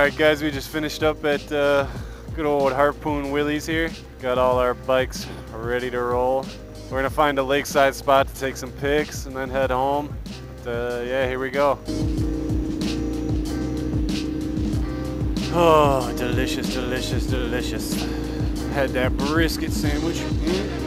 Alright guys, we just finished up at good old Harpoon Willie's here. Got all our bikes ready to roll. We're gonna find a lakeside spot to take some pics and then head home. But, yeah, here we go. Oh, delicious, delicious, delicious. Had that brisket sandwich. Mm-hmm.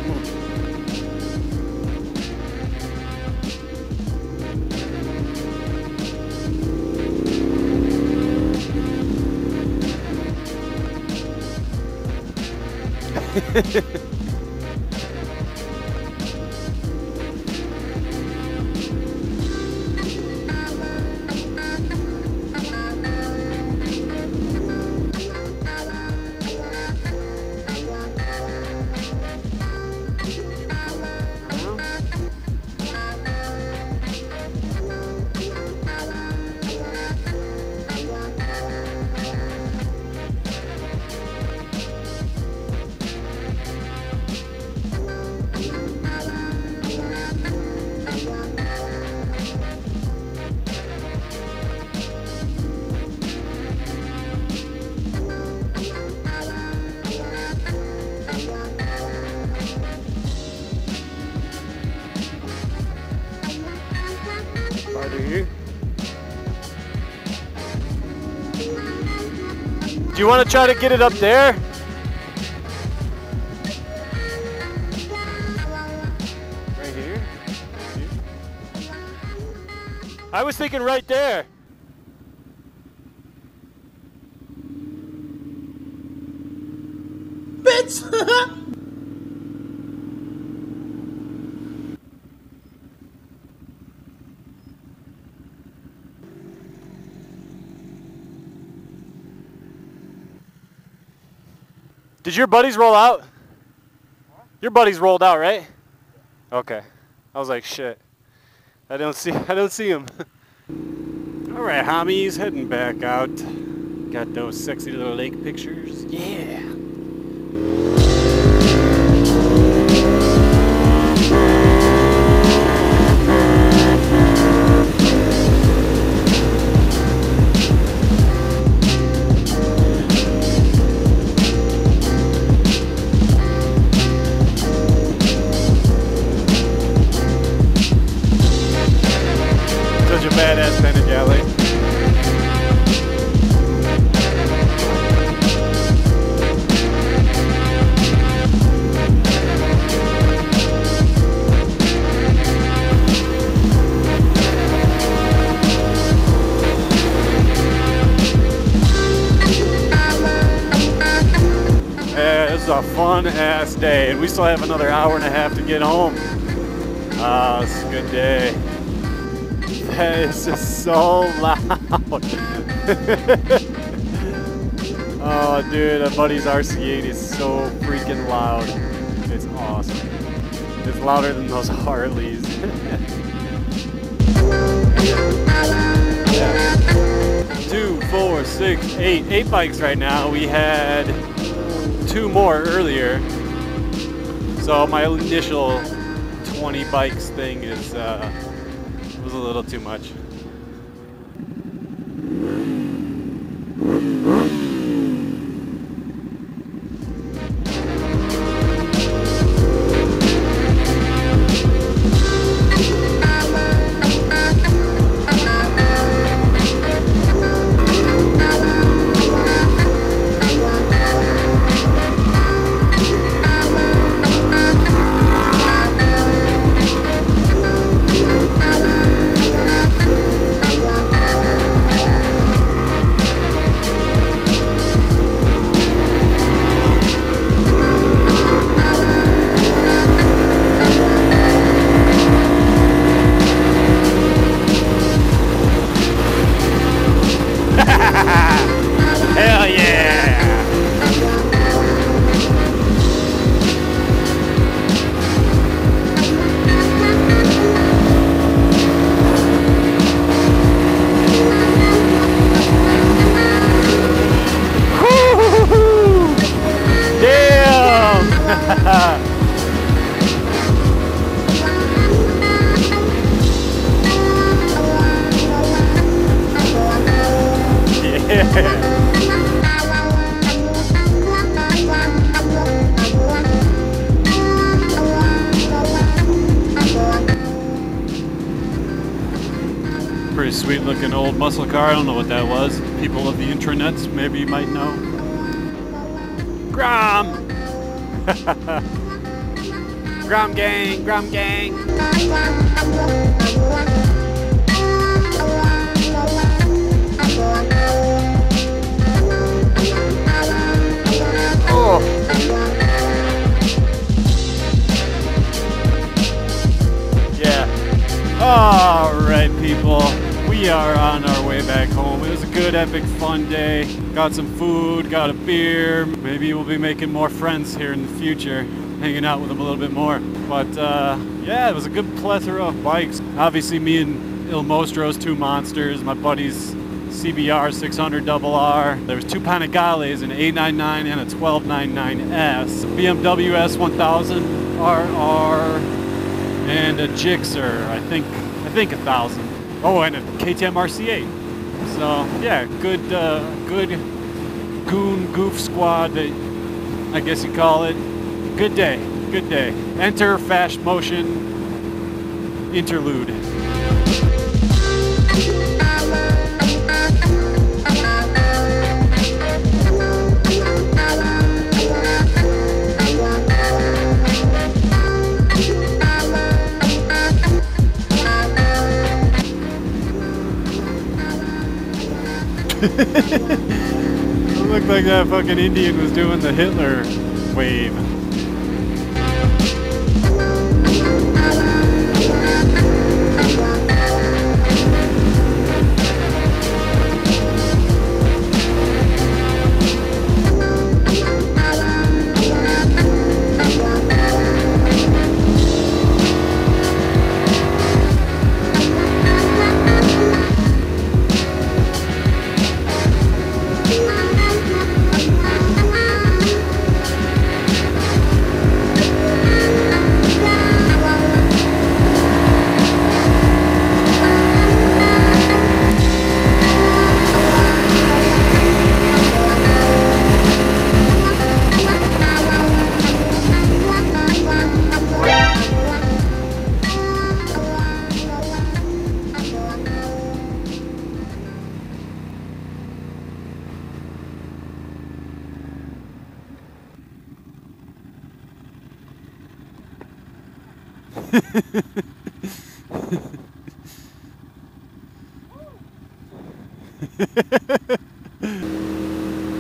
Do you want to try to get it up there? Right here? I was thinking right there. Bitch! Did your buddies roll out? Huh? Your buddies rolled out, right? Yeah. Okay. I was like, shit. I don't see him. All right, homies, heading back out. Got those sexy little lake pictures. Yeah. Badass Panigale. Yeah, this is a fun ass day, and we still have another hour and a half to get home. Ah, this is a good day. That is just so loud. Oh, dude, that buddy's RC8 is so freaking loud. It's awesome. It's louder than those Harleys. Yeah. 2, 4, 6, 8 bikes right now. We had 2 more earlier. So my initial 20 bikes thing is was a little too much. Yeah. sweet looking old muscle car. I don't know what that was. People of the intranets, maybe you might know. Grom! Grom gang, Grom gang. Oh! Alright people, we are on our way back home. It was a good, epic, fun day. Got some food, got a beer. Maybe we'll be making more friends here in the future, hanging out with them a little bit more. But yeah, it was a good plethora of bikes. Obviously me and Il Mostro's two monsters, my buddy's CBR 600RR. There was two Panigales, an 899 and a 1299S. BMW S1000RR. And a Gixxer, I think 1,000. Oh, and a KTM RC8. So yeah, good, good goon goof squad, I guess you call it. Good day, good day. Enter Fast Motion interlude. It looked like that fucking Indian was doing the Hitler wave.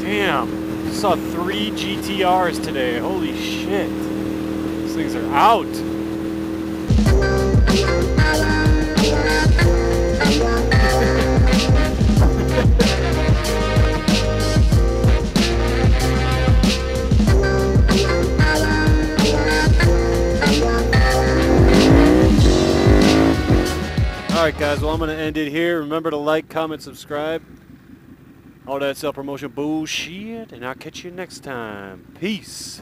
Damn, saw 3 GTRs today, holy shit, these things are out. Alright guys, well I'm going to end it here. Remember to like, comment, subscribe. All that self-promotion bullshit, and I'll catch you next time. Peace.